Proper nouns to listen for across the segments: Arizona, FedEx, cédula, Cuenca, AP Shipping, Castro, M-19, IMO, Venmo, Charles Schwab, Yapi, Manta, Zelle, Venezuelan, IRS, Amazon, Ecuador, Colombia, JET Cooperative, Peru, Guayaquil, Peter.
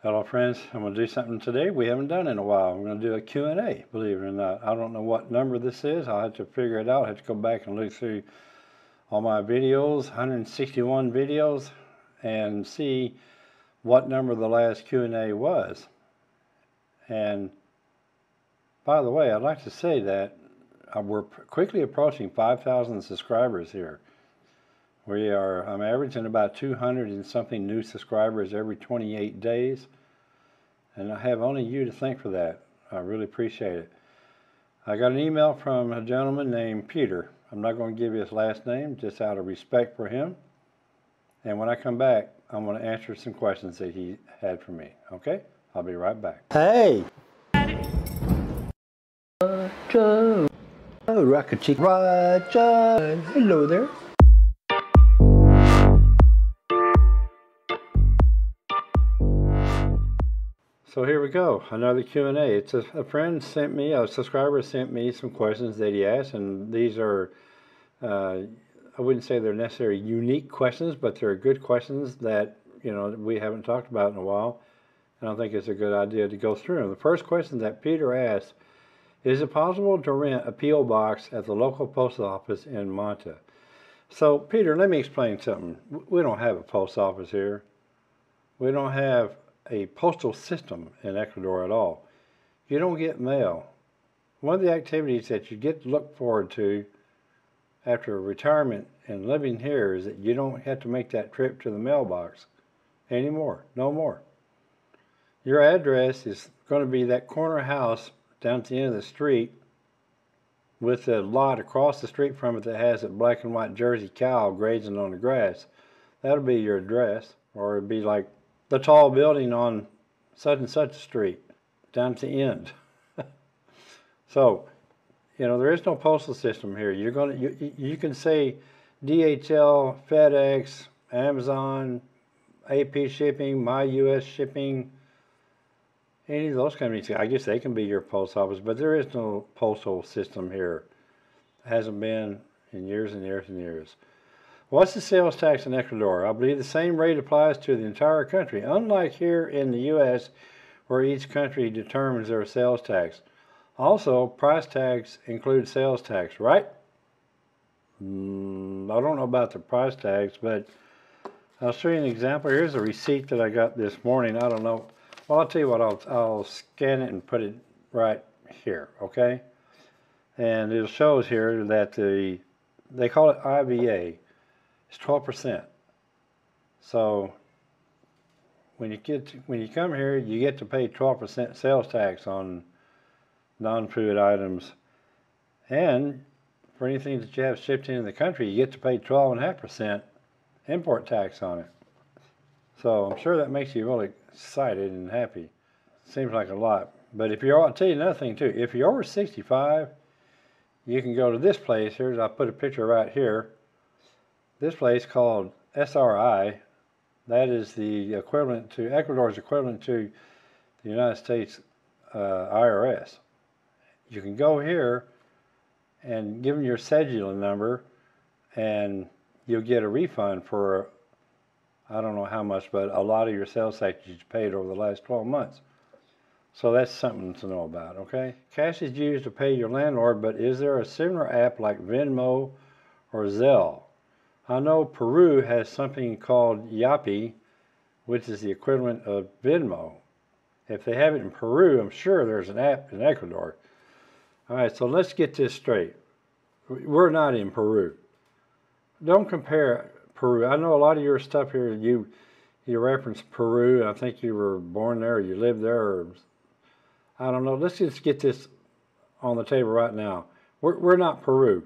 Hello friends, I'm going to do something today we haven't done in a while. We're going to do a Q&A, believe it or not. I don't know what number this is. I'll have to figure it out. I have to go back and look through all my videos, 161 videos, and see what number the last Q&A was. And by the way, I'd like to say that we're quickly approaching 5,000 subscribers here. We are, I'm averaging about 200 and something new subscribers every 28 days. And I have only you to thank for that. I really appreciate it. I got an email from a gentleman named Peter. I'm not going to give you his last name, just out of respect for him. And when I come back, I'm going to answer some questions that he had for me. Okay? I'll be right back. Hey! Roger! Oh, Rocket Chick. Roger! Hello there. So here we go, another Q&A. It's a friend sent me, a subscriber sent me some questions that he asked, and these are, I wouldn't say they're necessarily unique questions, but they're good questions that, you know, we haven't talked about in a while, and I think it's a good idea to go through them. The first question that Peter asked, is it possible to rent a P.O. box at the local post office in Manta? So Peter, let me explain something. We don't have a post office here. We don't have a postal system in Ecuador at all. You don't get mail. One of the activities that you get to look forward to after retirement and living here is that you don't have to make that trip to the mailbox anymore. No more. Your address is going to be that corner house down at the end of the street with a lot across the street from it that has a black and white Jersey cow grazing on the grass. That'll be your address, or it'd be like the tall building on such and such a street, down to the end. So, you know, there is no postal system here. You're gonna, you can say DHL, FedEx, Amazon, AP Shipping, My US Shipping, any of those companies. I guess they can be your post office, but there is no postal system here. It hasn't been in years and years and years. What's the sales tax in Ecuador? I believe the same rate applies to the entire country, unlike here in the U.S. where each country determines their sales tax. Also, price tags include sales tax, right? I don't know about the price tags, but I'll show you an example. Here's a receipt that I got this morning. I don't know. Well, I'll tell you what, I'll scan it and put it right here, okay? And it shows here that they call it IVA. It's 12%. So when you come here, you get to pay 12% sales tax on non-food items, and for anything that you have shipped into the country, you get to pay 12.5% import tax on it. So I'm sure that makes you really excited and happy. Seems like a lot, but if you're, I'll tell you another thing too. If you're over 65, you can go to this place. Here's, I put a picture right here. This place called SRI, that is the equivalent to, Ecuador's equivalent to the United States IRS. You can go here and give them your cédula number and you'll get a refund for, I don't know how much, but a lot of your sales tax you paid over the last 12 months. So that's something to know about, okay? Cash is used to pay your landlord, but is there a similar app like Venmo or Zelle? I know Peru has something called Yapi, which is the equivalent of Venmo. If they have it in Peru, I'm sure there's an app in Ecuador. All right, so let's get this straight. We're not in Peru. Don't compare Peru. I know a lot of your stuff here, you reference Peru. I think you were born there or you lived there. Or, I don't know. Let's just get this on the table right now. We're not Peru.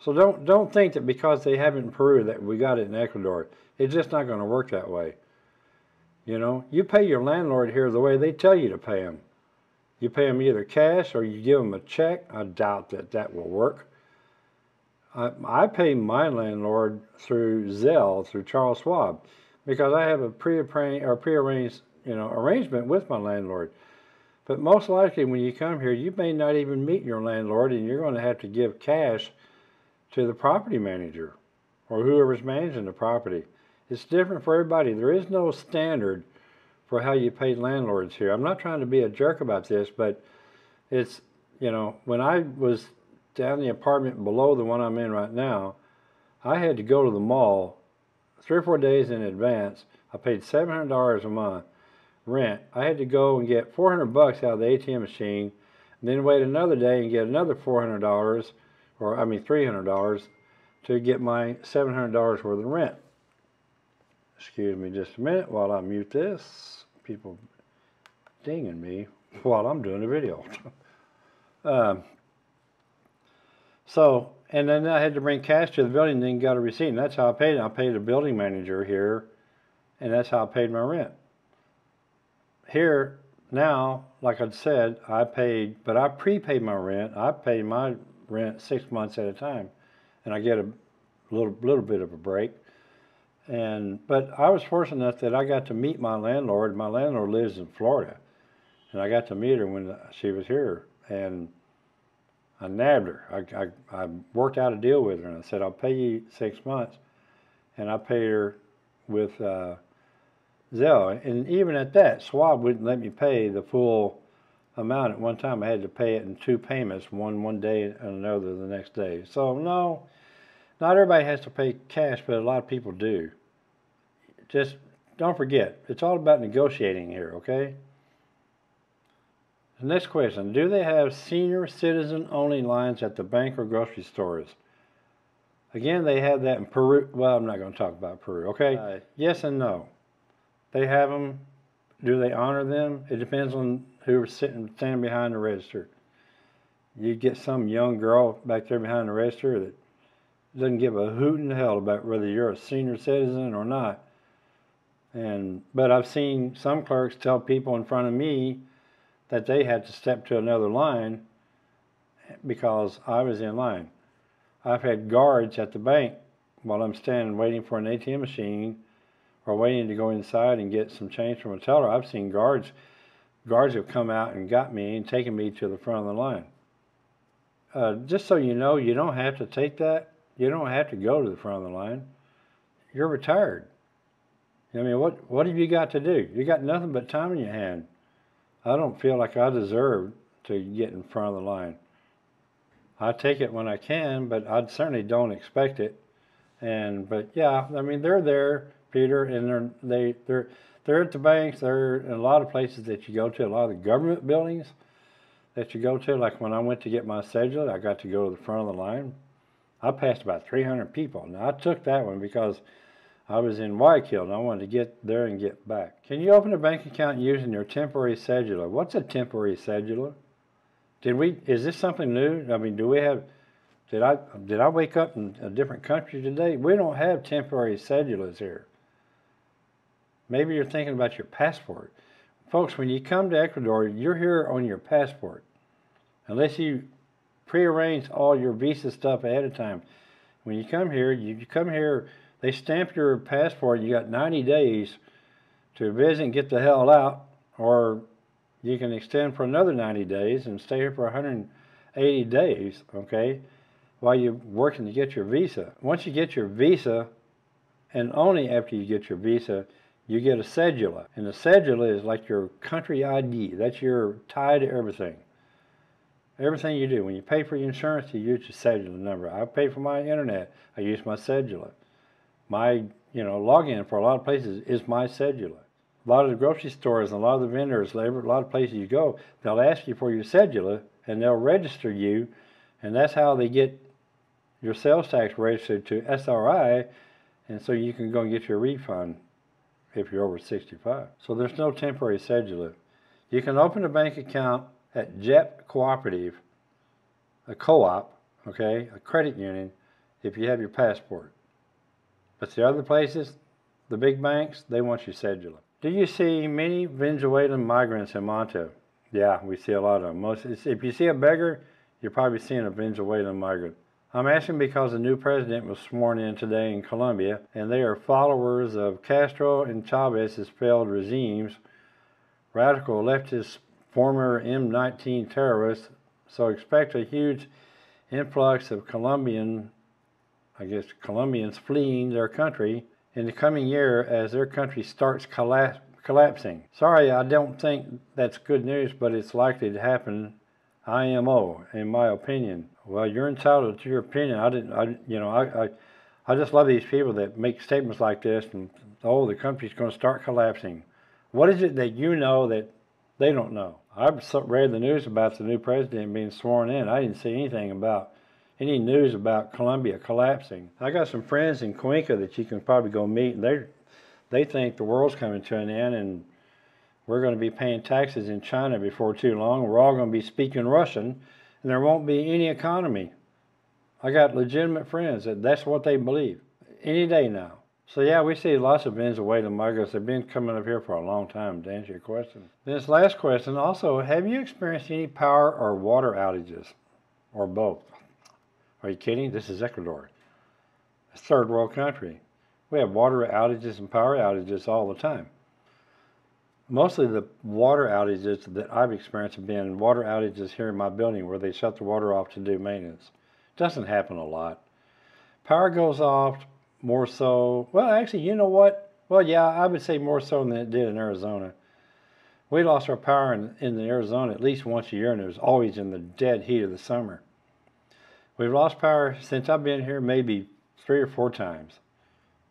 So don't think that because they have it in Peru that we got it in Ecuador. It's just not going to work that way. You know, you pay your landlord here the way they tell you to pay him. You pay him either cash or you give him a check. I doubt that that will work. I pay my landlord through Zelle, through Charles Schwab, because I have a prearranged, you know, arrangement with my landlord. But most likely when you come here, you may not even meet your landlord, and you're going to have to give cash to the property manager or whoever's managing the property. It's different for everybody. There is no standard for how you pay landlords here. I'm not trying to be a jerk about this, but it's, you know, when I was down in the apartment below the one I'm in right now, I had to go to the mall 3 or 4 days in advance. I paid $700 a month rent. I had to go and get $400 out of the ATM machine, and then wait another day and get another $400, or I mean $300, to get my $700 worth of rent. Excuse me just a minute while I mute this. People dinging me while I'm doing the video. So, and then I had to bring cash to the building and then got a receipt. And that's how I paid. I paid a building manager here, and that's how I paid my rent. Here, now, like I said, I paid, but I prepaid my rent. I pay my rent 6 months at a time, and I get a little bit of a break. And but I was fortunate enough that I got to meet my landlord. My landlord lives in Florida, and I got to meet her when she was here, and I nabbed her. I worked out a deal with her, and I said, I'll pay you 6 months, and I paid her with Zelle. And even at that, Schwab wouldn't let me pay the full amount at one time. I had to pay it in 2 payments, one day and another the next day. So no, not everybody has to pay cash, but a lot of people do. Just don't forget, it's all about negotiating here, okay? The next question, do they have senior citizen only lines at the bank or grocery stores? Again, they have that in Peru. Well, I'm not going to talk about Peru, okay? Yes and no. They have them. Do they honor them? It depends on who's standing behind the register. You get some young girl back there behind the register that doesn't give a hoot in the hell about whether you're a senior citizen or not. But I've seen some clerks tell people in front of me that they had to step to another line because I was in line. I've had guards at the bank while I'm standing waiting for an ATM machine or waiting to go inside and get some change from a teller. I've seen guards have come out and got me and taken me to the front of the line. Just so you know, you don't have to take that. You don't have to go to the front of the line. You're retired. I mean, what have you got to do? You got nothing but time in your hand. I don't feel like I deserve to get in front of the line. I take it when I can, but I certainly don't expect it. But yeah, I mean, they're there, Peter, and they're at the banks. They're in a lot of places that you go to, a lot of the government buildings that you go to. Like when I went to get my schedule, I got to go to the front of the line. I passed about 300 people. Now, I took that one because I was in Guayaquil, and I wanted to get there and get back. Can you open a bank account using your temporary cédula? What's a temporary cédula? Is this something new? I mean, did I wake up in a different country today? We don't have temporary cédulas here. Maybe you're thinking about your passport. Folks, when you come to Ecuador, you're here on your passport. Unless you prearrange all your visa stuff ahead of time. When you come here, they stamp your passport, and you got 90 days to visit and get the hell out, or you can extend for another 90 days and stay here for 180 days, okay, while you're working to get your visa. Once you get your visa, and only after you get your visa, you get a cédula. And the cédula is like your country ID. That's your tie to everything. Everything you do. When you pay for your insurance, you use your cédula number. I pay for my internet, I use my cédula. My, you know, login for a lot of places is my cédula. A lot of the grocery stores and a lot of the vendors, a lot of places you go, they'll ask you for your cédula and they'll register you, and that's how they get your sales tax registered to SRI, and so you can go and get your refund if you're over 65. So there's no temporary cédula. You can open a bank account at JET Cooperative, a co-op, okay, a credit union, if you have your passport. But the other places, the big banks, they want your cédula. Do you see many Venezuelan migrants in Manta? Yeah, we see a lot of them. If you see a beggar, you're probably seeing a Venezuelan migrant. I'm asking because the new president was sworn in today in Colombia, and they are followers of Castro and Chavez's failed regimes, radical leftist former M-19 terrorists, so expect a huge influx of Colombians fleeing their country in the coming year as their country starts collapse, collapsing. Sorry, I don't think that's good news, but it's likely to happen. IMO, in my opinion. Well, you're entitled to your opinion. I just love these people that make statements like this, and oh, the country's going to start collapsing. What is it that you know that they don't know? I've read the news about the new president being sworn in. I didn't see anything about any news about Colombia collapsing. I got some friends in Cuenca that you can probably go meet, and they think the world's coming to an end, and we're going to be paying taxes in China before too long. We're all going to be speaking Russian, and there won't be any economy. I got legitimate friends that's what they believe any day now. So yeah, we see lots of Venezuelan migrants. They've been coming up here for a long time, to answer your question. This last question also, have you experienced any power or water outages? Or both? Are you kidding? This is Ecuador. It's a third world country. We have water outages and power outages all the time. Mostly the water outages that I've experienced have been water outages here in my building where they shut the water off to do maintenance. Doesn't happen a lot. Power goes off more so, well actually, you know what? Well yeah, I would say more so than it did in Arizona. We lost our power in Arizona at least once a year, and it was always in the dead heat of the summer. We've lost power since I've been here maybe 3 or 4 times.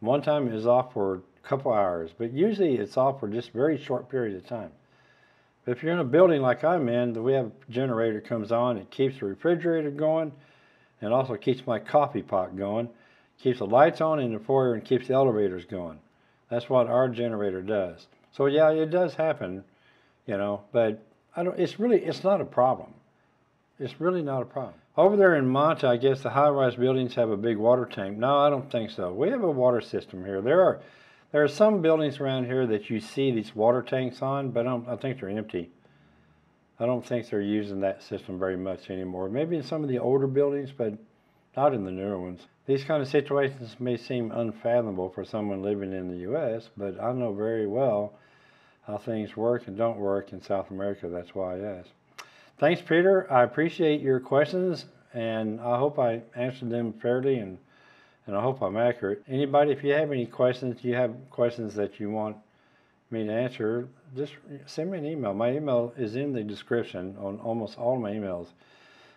One time it was off for a couple hours, but usually it's off for just a very short period of time. But if you're in a building like I'm in, we have a generator comes on, it keeps the refrigerator going, and also keeps my coffee pot going, keeps the lights on in the foyer, and keeps the elevators going. That's what our generator does. So yeah, it does happen, you know, but it's not a problem. It's really not a problem. Over there in Manta, I guess the high-rise buildings have a big water tank. No, I don't think so. We have a water system here. There are some buildings around here that you see these water tanks on, but I think they're empty. I don't think they're using that system very much anymore. Maybe in some of the older buildings, but not in the newer ones. These kind of situations may seem unfathomable for someone living in the U.S., but I know very well how things work and don't work in South America. That's why I asked. Thanks, Peter. I appreciate your questions, and I hope I answered them fairly, and I hope I'm accurate. Anybody, if you have any questions, that you want me to answer, just send me an email. My email is in the description on almost all my emails.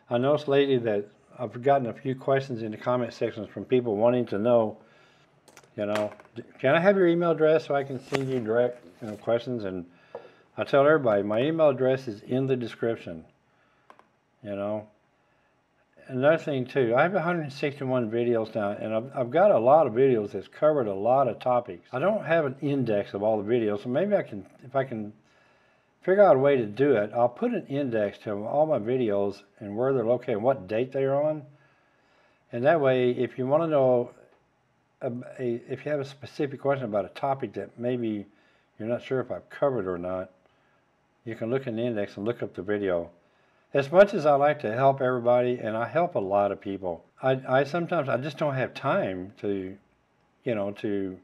I noticed lately that I've gotten a few questions in the comment sections from people wanting to know, you know, can I have your email address so I can send you direct, you know, questions? And I tell everybody, my email address is in the description. You know, another thing too, I have 161 videos now, and I've got a lot of videos that's covered a lot of topics. I don't have an index of all the videos, so maybe if I can figure out a way to do it, I'll put an index to all my videos and where they're located, what date they're on, and that way, if you want to know, if you have a specific question about a topic that maybe you're not sure if I've covered or not, you can look in the index and look up the video. As much as I like to help everybody, and I help a lot of people, I sometimes just don't have time to, you know, to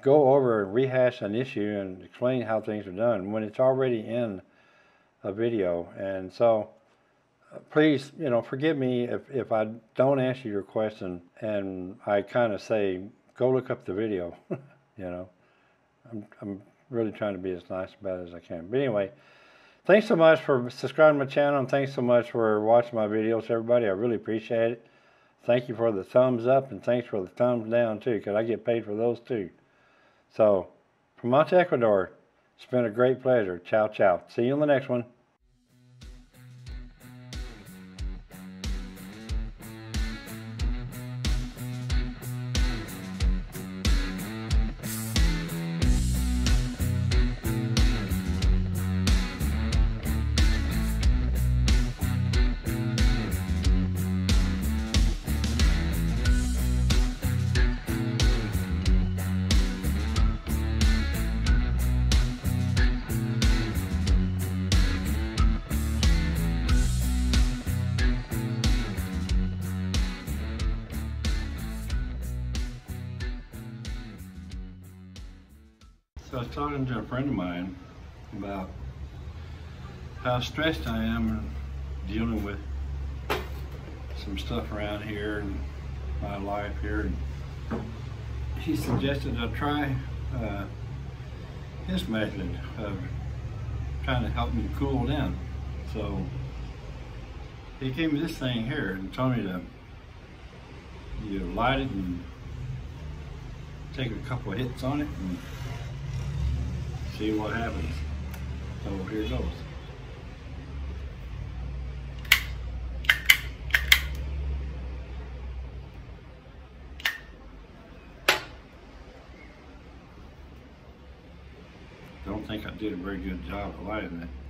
go over and rehash an issue and explain how things are done when it's already in a video. And so, please, you know, forgive me if I don't answer your question and I kind of say, go look up the video, you know. I'm really trying to be as nice about it as I can. But anyway, thanks so much for subscribing to my channel, and thanks so much for watching my videos, everybody. I really appreciate it. Thank you for the thumbs up, and thanks for the thumbs down, too, because I get paid for those, too. So, from Manta, Ecuador, it's been a great pleasure. Ciao, ciao. See you in the next one. So I was talking to a friend of mine about how stressed I am dealing with some stuff around here and my life here. And he suggested I try his method of trying to help me cool down. So he gave me this thing here and told me to light it and take a couple of hits on it and see what happens. So here goes. I don't think I did a very good job of lighting it.